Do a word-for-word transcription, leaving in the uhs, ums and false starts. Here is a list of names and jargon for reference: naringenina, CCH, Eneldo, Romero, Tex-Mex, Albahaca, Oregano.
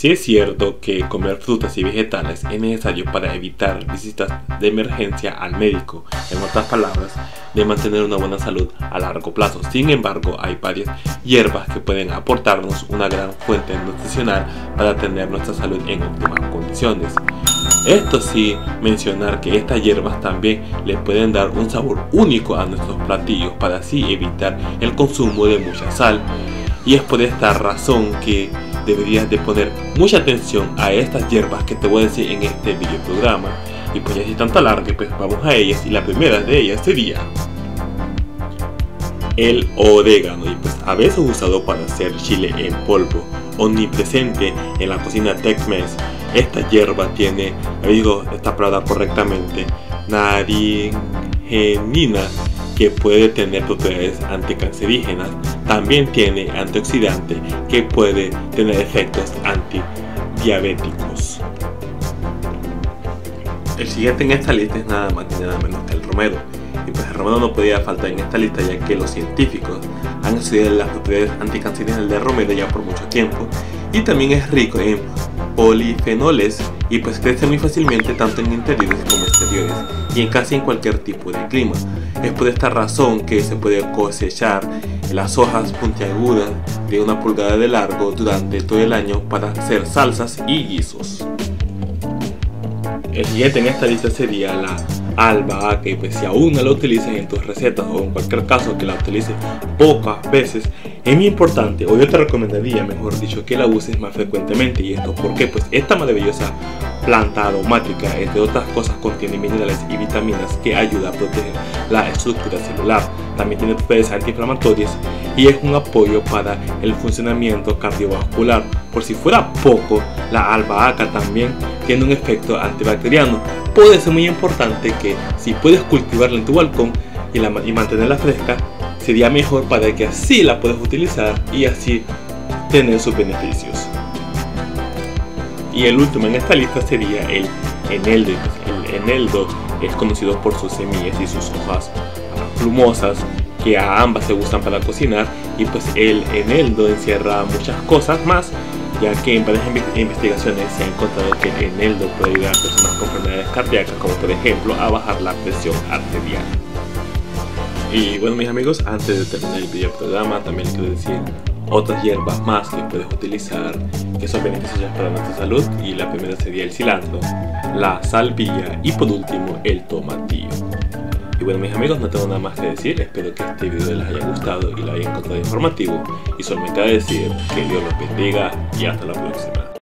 Sí es cierto que comer frutas y vegetales es necesario para evitar visitas de emergencia al médico, en otras palabras, de mantener una buena salud a largo plazo. Sin embargo, hay varias hierbas que pueden aportarnos una gran fuente nutricional para tener nuestra salud en óptimas condiciones. Esto sí, mencionar que estas hierbas también le pueden dar un sabor único a nuestros platillos para así evitar el consumo de mucha sal. Y es por esta razón que deberías de poner mucha atención a estas hierbas que te voy a decir en este video programa. Y pues ya sin tanta larga, pues vamos a ellas, y la primera de ellas sería el orégano, y pues a veces usado para hacer chile en polvo. Omnipresente en la cocina Tex-Mex, esta hierba tiene, digo esta palabra correctamente, naringenina, que puede tener propiedades anticancerígenas. También tiene antioxidante que puede tener efectos antidiabéticos. El siguiente en esta lista es nada más ni nada menos que el romero. Y pues el romero no podía faltar en esta lista, ya que los científicos han estudiado las propiedades anticancerígenas del romero ya por mucho tiempo. Y también es rico en polifenoles y pues crece muy fácilmente tanto en interiores como exteriores y en casi en cualquier tipo de clima. Es por esta razón que se puede cosechar las hojas puntiagudas de una pulgada de largo durante todo el año para hacer salsas y guisos. El siguiente en esta lista sería la albahaca, y pues si aún no la utilizas en tus recetas o en cualquier caso que la utilices pocas veces, es muy importante, o yo te recomendaría mejor dicho, que la uses más frecuentemente. Y esto porque pues esta maravillosa planta aromática, entre otras cosas, contiene minerales y vitaminas que ayudan a proteger la estructura celular. También tiene propiedades antiinflamatorias y es un apoyo para el funcionamiento cardiovascular. Por si fuera poco, la albahaca también tiene un efecto antibacteriano. Puede ser muy importante que si puedes cultivarla en tu balcón y, la, y mantenerla fresca, sería mejor para que así la puedas utilizar y así tener sus beneficios. Y el último en esta lista sería el eneldo. El eneldo es conocido por sus semillas y sus hojas plumosas, que a ambas se gustan para cocinar. Y pues el eneldo encierra muchas cosas más, ya que en varias investigaciones se ha encontrado que el eneldo puede ayudar a personas con enfermedades cardíacas, como por ejemplo a bajar la presión arterial. Y bueno, mis amigos, antes de terminar el video programa, también quiero decir otras hierbas más que puedes utilizar que son beneficiosas para nuestra salud, y la primera sería el cilantro, la salvia y por último el tomatillo. Y bueno, mis amigos, no tengo nada más que decir, espero que este video les haya gustado y lo hayan encontrado informativo, y solamente a decir que Dios los bendiga y hasta la próxima.